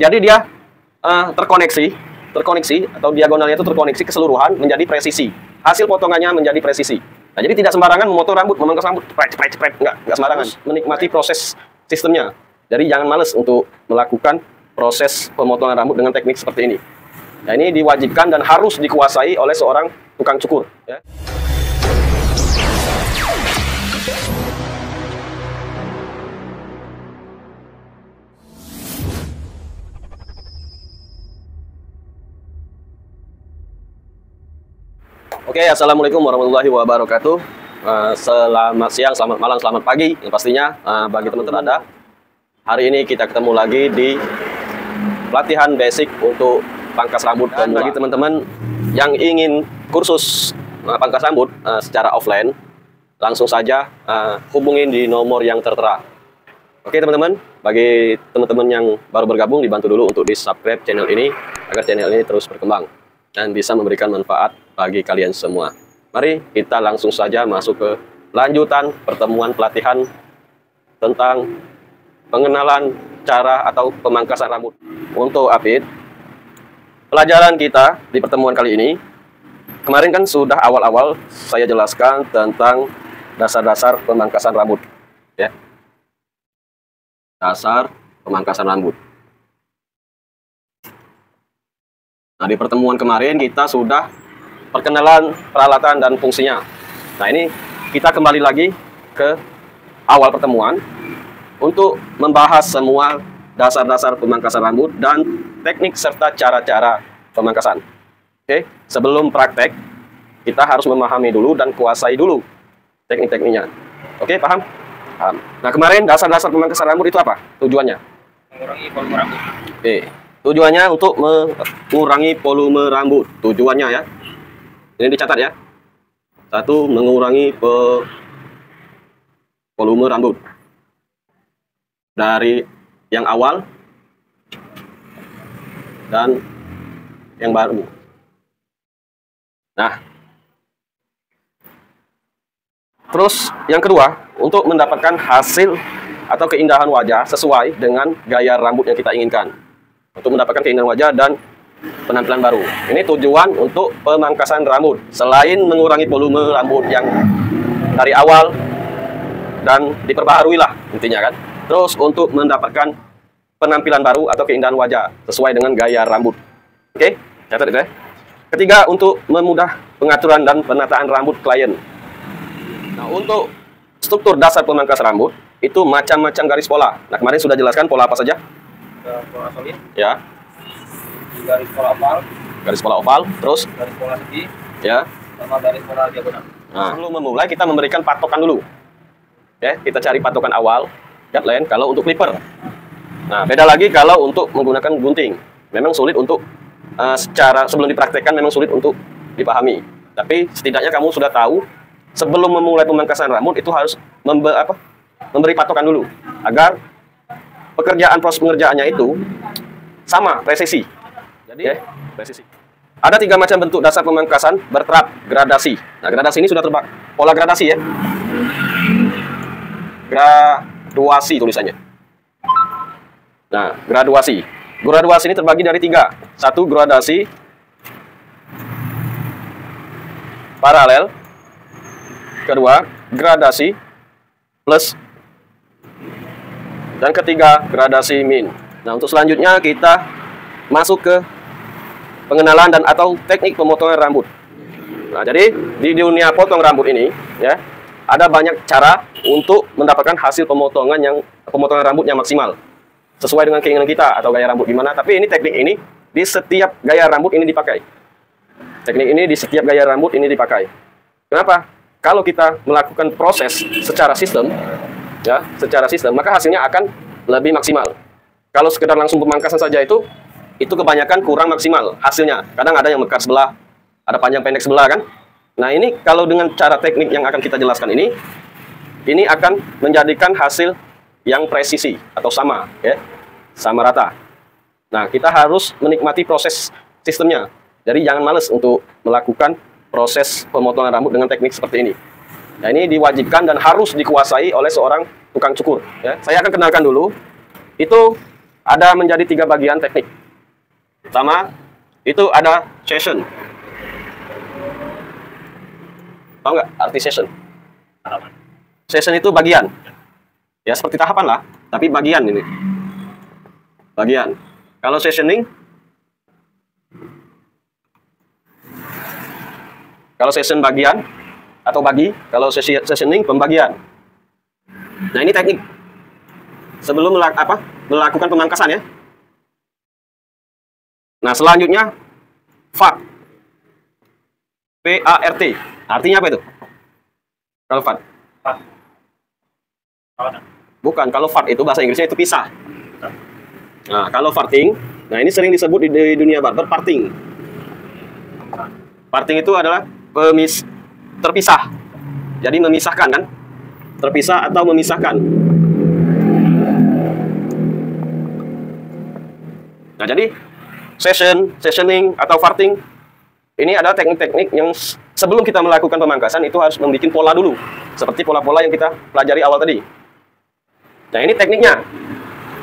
Jadi dia terkoneksi atau diagonalnya itu terkoneksi keseluruhan menjadi presisi. Hasil potongannya menjadi presisi. Nah, jadi tidak sembarangan memotong rambut, memangkas rambut, cepret, nggak sembarangan. Menikmati proses sistemnya. Jadi jangan males untuk melakukan proses pemotongan rambut dengan teknik seperti ini. Nah, ini diwajibkan dan harus dikuasai oleh seorang tukang cukur. Ya. Oke, assalamualaikum warahmatullahi wabarakatuh. Selamat siang, selamat malam, selamat pagi. Yang pastinya bagi teman-teman Anda, hari ini kita ketemu lagi di pelatihan basic untuk pangkas rambut. Dan bagi teman-teman yang ingin kursus pangkas rambut secara offline, langsung saja hubungin di nomor yang tertera. Oke teman-teman, bagi teman-teman yang baru bergabung, dibantu dulu untuk di-subscribe channel ini, agar channel ini terus berkembang dan bisa memberikan manfaat bagi kalian semua. Mari kita langsung saja masuk ke lanjutan pertemuan pelatihan tentang pengenalan cara atau pemangkasan rambut. Untuk update pelajaran kita di pertemuan kali ini, kemarin kan sudah awal-awal saya jelaskan tentang dasar-dasar pemangkasan rambut, ya. Dasar pemangkasan rambut. Nah, di pertemuan kemarin kita sudah perkenalan peralatan dan fungsinya. Nah, ini kita kembali lagi ke awal pertemuan untuk membahas semua dasar-dasar pemangkasan rambut dan teknik serta cara-cara pemangkasan. Oke, sebelum praktek, kita harus memahami dulu dan kuasai dulu teknik-tekniknya. Oke, paham? Paham. Nah, kemarin dasar-dasar pemangkasan rambut itu apa? Tujuannya? Mengurangi volume rambut. Oke, tujuannya untuk mengurangi volume rambut. Tujuannya ya. Ini dicatat ya. Satu, mengurangi volume rambut. Dari yang awal dan yang baru. Nah, terus yang kedua, untuk mendapatkan hasil atau keindahan wajah sesuai dengan gaya rambut yang kita inginkan. Untuk mendapatkan keindahan wajah dan penampilan baru. Ini tujuan untuk pemangkasan rambut. Selain mengurangi volume rambut yang dari awal dan diperbaharui lah intinya kan. Terus untuk mendapatkan penampilan baru atau keindahan wajah sesuai dengan gaya rambut. Oke, catat itu ya. Ketiga, untuk memudah pengaturan dan penataan rambut klien. Nah, untuk struktur dasar pemangkas rambut itu macam-macam garis pola. Nah, kemarin sudah jelaskan pola apa saja? Pola solid. Ya. Garis pola oval. Garis pola oval. Terus? Garis pola segi. Ya. Sama garis pola diagonal. Nah, sebelum memulai kita memberikan patokan dulu. Oke, kita cari patokan awal. Lihat lain kalau untuk clipper. Nah, beda lagi kalau untuk menggunakan gunting. Memang sulit untuk secara sebelum dipraktekkan memang sulit untuk dipahami. Tapi setidaknya kamu sudah tahu sebelum memulai pemangkasan rambut itu harus memberi patokan dulu agar pekerjaan proses pengerjaannya itu sama presisi. Jadi okay, presisi. Ada 3 macam bentuk dasar pemangkasan berterap gradasi. Nah, gradasi ini sudah terbak pola gradasi ya. Graduasi tulisannya. Nah, graduasi. Graduasi ini terbagi dari 3. Satu, gradasi paralel. Kedua, gradasi plus. Dan ketiga, gradasi min. Nah, untuk selanjutnya kita masuk ke pengenalan dan atau teknik pemotongan rambut. Nah, jadi di dunia potong rambut ini, ya, ada banyak cara untuk mendapatkan hasil pemotongan rambut yang maksimal sesuai dengan keinginan kita atau gaya rambut gimana. Tapi ini teknik ini di setiap gaya rambut ini dipakai. Teknik ini di setiap gaya rambut ini dipakai. Kenapa? Kalau kita melakukan proses secara sistem, ya, secara sistem, maka hasilnya akan lebih maksimal. Kalau sekedar langsung pemangkasan saja itu kebanyakan kurang maksimal hasilnya. Kadang ada yang mekar sebelah, ada panjang pendek sebelah kan. Nah, ini kalau dengan cara teknik yang akan kita jelaskan ini akan menjadikan hasil yang presisi atau sama, ya, sama rata. Nah, kita harus menikmati proses sistemnya. Jadi jangan males untuk melakukan proses pemotongan rambut dengan teknik seperti ini. Nah, ini diwajibkan dan harus dikuasai oleh seorang tukang cukur, ya. Saya akan kenalkan dulu, itu ada menjadi tiga bagian teknik. Pertama, itu ada session. Tahu nggak arti session? Session itu bagian. Ya, seperti tahapan lah, tapi bagian ini. Bagian. Kalau sessioning, kalau session bagian atau bagi, kalau sessioning pembagian. Nah, ini teknik sebelum melakukan pemangkasan ya. Nah, selanjutnya FART. P-A-R-T. Artinya apa itu? Kalau FART. Bukan, kalau FART itu bahasa Inggrisnya itu pisah. Nah, kalau farting, nah ini sering disebut di dunia barber parting. Parting itu adalah terpisah. Jadi memisahkan kan? Terpisah atau memisahkan. Nah, jadi session, sessioning atau farting ini ada teknik-teknik yang sebelum kita melakukan pemangkasan itu harus membuat pola dulu, seperti pola-pola yang kita pelajari awal tadi. Nah, ini tekniknya.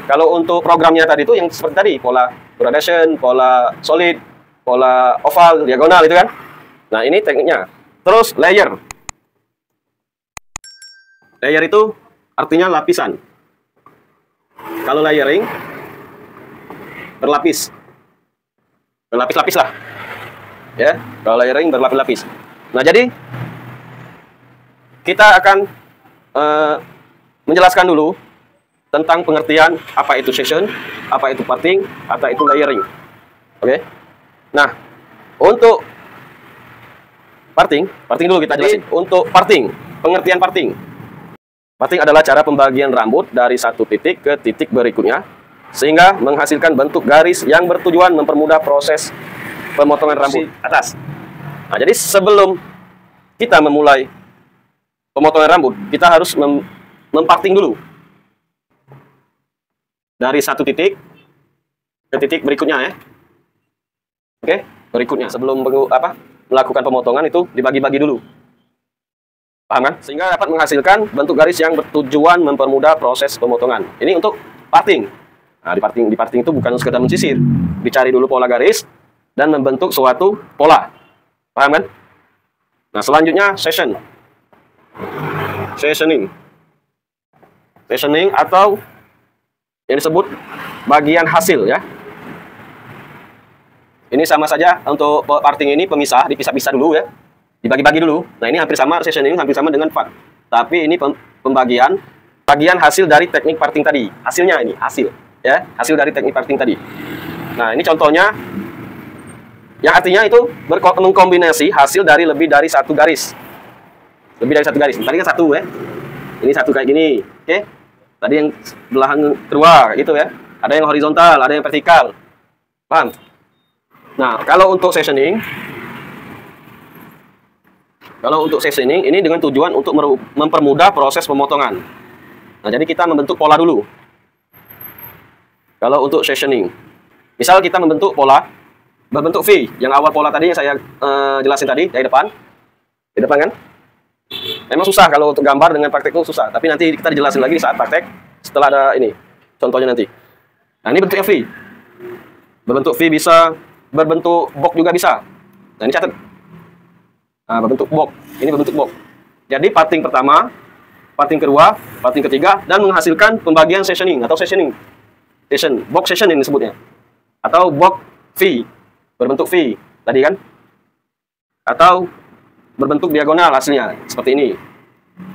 Kalau untuk programnya tadi itu yang seperti tadi, pola gradation, pola solid, pola oval, diagonal itu kan. Nah, ini tekniknya. Terus layer. Layer itu artinya lapisan. Kalau layering berlapis. Berlapis-lapis lah ya, kalau layering berlapis-lapis. Nah, jadi kita akan menjelaskan dulu tentang pengertian apa itu session, apa itu parting, apa itu layering. Oke. Nah, untuk parting, parting dulu kita jelasin. Untuk parting, pengertian parting. Parting adalah cara pembagian rambut dari satu titik ke titik berikutnya, sehingga menghasilkan bentuk garis yang bertujuan mempermudah proses pemotongan rambut atas. Nah, jadi sebelum kita memulai pemotongan rambut, kita harus memparting dulu dari satu titik ke titik berikutnya ya. Oke, berikutnya sebelum melakukan pemotongan itu dibagi-bagi dulu. Paham kan? Sehingga dapat menghasilkan bentuk garis yang bertujuan mempermudah proses pemotongan. Ini untuk parting. Nah, di parting itu bukan sekedar mencisir, dicari dulu pola garis dan membentuk suatu pola. Paham kan? Nah, selanjutnya session. Sessioning. Sessioning atau yang disebut bagian hasil ya. Ini sama saja untuk parting ini pemisah, dipisah-pisah dulu ya. Dibagi-bagi dulu. Nah, ini hampir sama, session ini hampir sama dengan part. Tapi ini pembagian bagian hasil dari teknik parting tadi. Hasilnya ini, hasil ya, hasil dari teknik parting tadi. Nah, ini contohnya yang artinya itu mengkombinasi hasil dari lebih dari satu garis. Lebih dari satu garis. Tadi kan satu ya. Ini satu kayak gini. Oke. Tadi yang belahan kedua gitu ya. Ada yang horizontal, ada yang vertikal. Paham? Nah, kalau untuk sessioning ini dengan tujuan untuk mempermudah proses pemotongan. Nah, jadi kita membentuk pola dulu. Kalau untuk sessioning, misal kita membentuk pola berbentuk V, yang awal pola tadi yang saya jelasin tadi di depan kan. Memang susah kalau untuk gambar dengan praktek itu susah, tapi nanti kita dijelasin lagi saat praktek setelah ada ini contohnya nanti. Nah, ini bentuknya V. Berbentuk V bisa, berbentuk box juga bisa. Nah, ini catat. Nah, berbentuk box. Ini berbentuk box. Jadi parting pertama, parting kedua, parting ketiga, dan menghasilkan pembagian sessioning atau sessioning. Session, box session ini disebutnya. Atau box V, berbentuk V tadi kan? Atau berbentuk diagonal hasilnya seperti ini.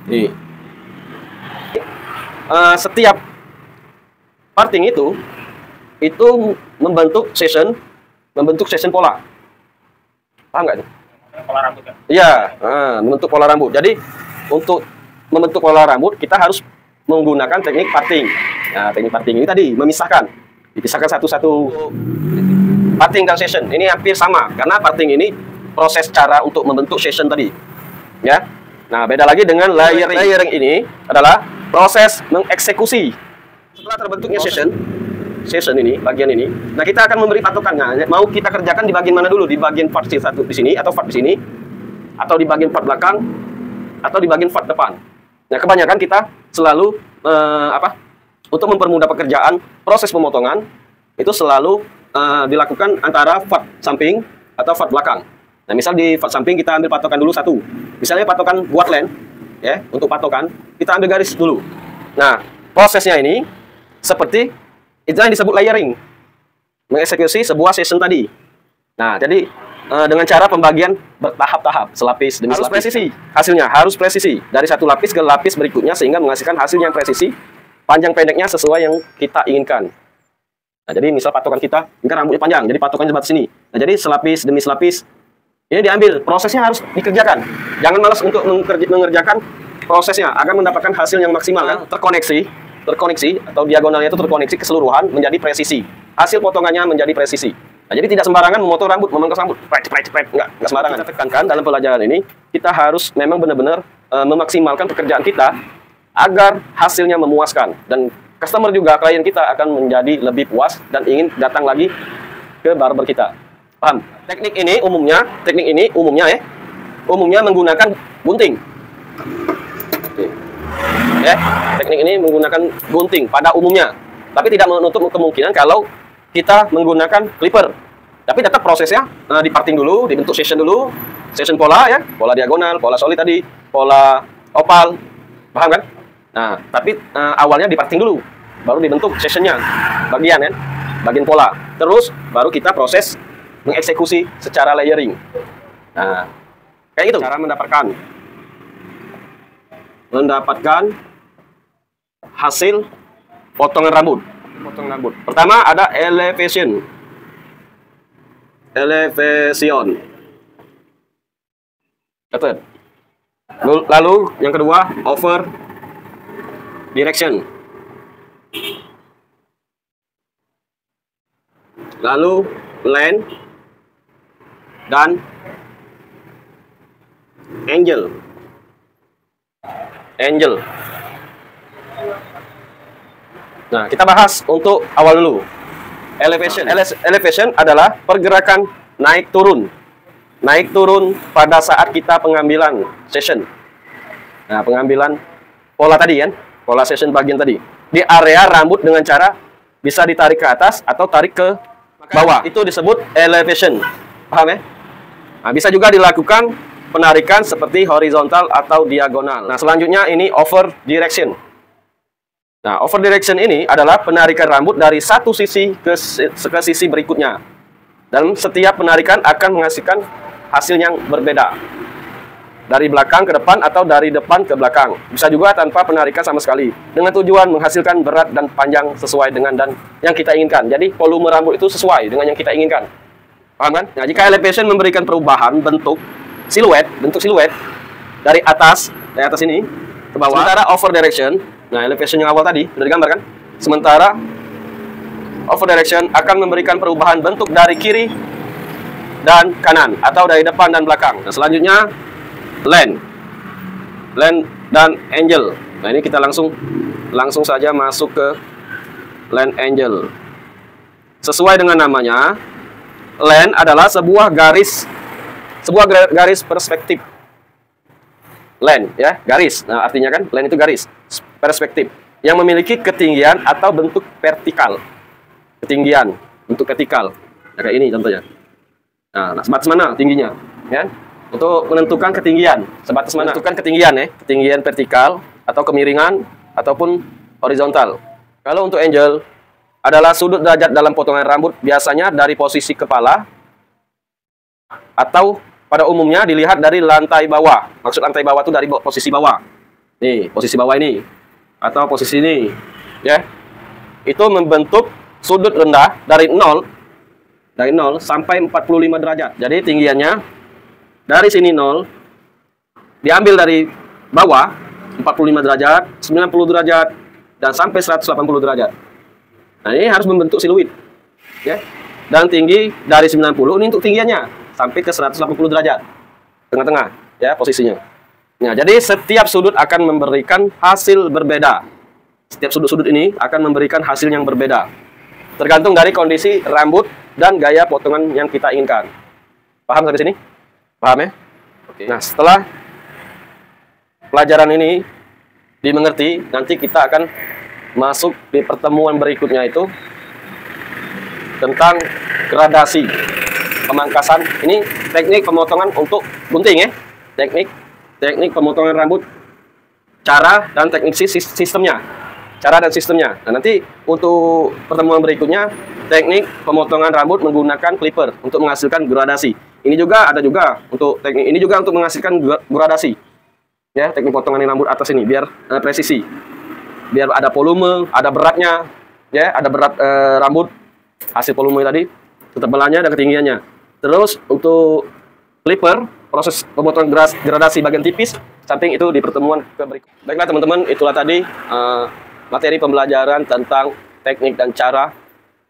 Nih. Setiap parting itu membentuk session, membentuk session pola. Paham nggak? Pola rambut kan? Iya, membentuk pola rambut. Jadi untuk membentuk pola rambut kita harus menggunakan teknik parting. Nah, teknik parting ini tadi memisahkan, dipisahkan satu-satu. Parting dan session ini hampir sama karena parting ini proses cara untuk membentuk session tadi, ya. Nah, beda lagi dengan layering. Layering ini adalah proses mengeksekusi setelah terbentuknya session. Session ini, bagian ini. Nah, kita akan memberi patokannya. Mau kita kerjakan di bagian mana dulu? Di bagian part satu di sini, atau part di sini, atau di bagian part belakang, atau di bagian part depan. Nah, kebanyakan kita selalu untuk mempermudah pekerjaan, proses pemotongan itu selalu dilakukan antara fat samping atau fat belakang. Nah, misal di fat samping kita ambil patokan dulu satu. Misalnya patokan buat land, ya, untuk patokan kita ambil garis dulu. Nah, prosesnya ini seperti itu yang disebut layering, mengeksekusi sebuah season tadi. Nah, jadi dengan cara pembagian bertahap-tahap, selapis demi selapis. Harus presisi hasilnya, harus presisi dari satu lapis ke lapis berikutnya sehingga menghasilkan hasil yang presisi, panjang pendeknya sesuai yang kita inginkan. Nah, jadi misal patokan kita ingin rambutnya panjang, jadi patokannya sebatas ini. Nah, jadi selapis demi selapis ini diambil, prosesnya harus dikerjakan. Jangan malas untuk mengerjakan prosesnya agar mendapatkan hasil yang maksimal, kan? Terkoneksi atau diagonalnya itu terkoneksi keseluruhan menjadi presisi. Hasil potongannya menjadi presisi. Nah, jadi tidak sembarangan memotong rambut, memangkas rambut, nggak sembarangan. Kita tekankan dalam pelajaran ini, kita harus memang benar-benar memaksimalkan pekerjaan kita agar hasilnya memuaskan. Dan customer juga, klien kita akan menjadi lebih puas dan ingin datang lagi ke barber kita. Paham? Teknik ini umumnya menggunakan gunting. Ya, teknik ini menggunakan gunting pada umumnya. Tapi tidak menutup kemungkinan kalau kita menggunakan clipper, tapi tetap prosesnya diparting dulu, dibentuk section pola, ya, pola diagonal, pola solid tadi, pola opal, paham kan? Nah, tapi awalnya diparting dulu, baru dibentuk sectionnya, bagian, kan? Bagian pola. Terus baru kita proses mengeksekusi secara layering. Nah, kayak gitu cara mendapatkan hasil potongan rambut. Pertama ada elevation. Lalu yang kedua over direction. Lalu land dan angle. Nah, kita bahas untuk awal dulu. Elevation. Elevation adalah pergerakan naik turun. Naik turun pada saat kita pengambilan session. Nah, pengambilan pola tadi, kan? Pola session bagian tadi. Di area rambut dengan cara bisa ditarik ke atas atau tarik ke bawah. Itu disebut elevation. Paham, ya? Nah, bisa juga dilakukan penarikan seperti horizontal atau diagonal. Nah, selanjutnya ini over direction. Nah, over direction ini adalah penarikan rambut dari satu sisi ke sisi berikutnya. Dan setiap penarikan akan menghasilkan hasil yang berbeda. Dari belakang ke depan atau dari depan ke belakang. Bisa juga tanpa penarikan sama sekali. Dengan tujuan menghasilkan berat dan panjang sesuai dengan dan yang kita inginkan. Jadi, volume rambut itu sesuai dengan yang kita inginkan. Paham, kan? Nah, jika elevation memberikan perubahan bentuk siluet dari atas ini ke bawah. Sementara over direction, nah, elevation yang awal tadi sudah digambarkan. Sementara over direction akan memberikan perubahan bentuk dari kiri dan kanan atau dari depan dan belakang. Nah, selanjutnya land dan angle. Nah, ini kita langsung saja masuk ke land angle. Sesuai dengan namanya, land adalah sebuah garis perspektif. Land, ya, garis. Nah, artinya kan land itu garis perspektif yang memiliki ketinggian atau bentuk vertikal. Ketinggian, bentuk vertikal. Ya, kayak ini contohnya. Nah, sebatas mana tingginya, ya? Untuk menentukan ketinggian, sebatas mana? Menentukan ketinggian, ya, ketinggian vertikal atau kemiringan ataupun horizontal. Kalau untuk angle adalah sudut derajat dalam potongan rambut, biasanya dari posisi kepala atau pada umumnya dilihat dari lantai bawah. Maksud lantai bawah itu dari posisi bawah. Nih, posisi bawah ini. Atau posisi ini. Ya. Itu membentuk sudut rendah dari 0 sampai 45 derajat. Jadi tinggiannya dari sini 0 diambil dari bawah 45 derajat, 90 derajat dan sampai 180 derajat. Nah, ini harus membentuk siluet. Ya. Dan tinggi dari 90 ini untuk tinggiannya sampai ke 180 derajat tengah-tengah, ya, posisinya. Nah, jadi setiap sudut akan memberikan hasil berbeda. Setiap sudut-sudut ini akan memberikan hasil yang berbeda tergantung dari kondisi rambut dan gaya potongan yang kita inginkan. Paham sampai sini? Paham, ya? Oke. Nah, setelah pelajaran ini dimengerti, nanti kita akan masuk di pertemuan berikutnya itu tentang gradasi pemangkasan. Ini teknik pemotongan untuk gunting ya, teknik pemotongan rambut, cara dan teknik sistemnya, cara dan sistemnya. Nah, nanti untuk pertemuan berikutnya teknik pemotongan rambut menggunakan clipper untuk menghasilkan gradasi. Ini juga ada juga untuk teknik ini juga untuk menghasilkan gradasi ya, teknik potongan rambut atas ini biar presisi, biar ada volume, ada beratnya ya, ada berat rambut hasil volume tadi, ketebalannya dan ketinggiannya. Terus untuk clipper, proses pemotongan gradasi bagian tipis, samping itu di pertemuan berikutnya. Baiklah teman-teman, itulah tadi materi pembelajaran tentang teknik dan cara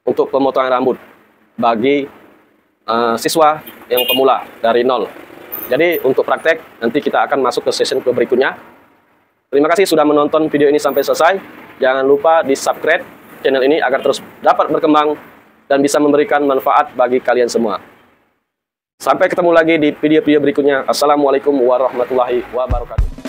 untuk pemotongan rambut bagi siswa yang pemula dari nol. Jadi untuk praktek nanti kita akan masuk ke session berikutnya. Terima kasih sudah menonton video ini sampai selesai. Jangan lupa di subscribe channel ini agar terus dapat berkembang dan bisa memberikan manfaat bagi kalian semua. Sampai ketemu lagi di video-video berikutnya. Assalamualaikum warahmatullahi wabarakatuh.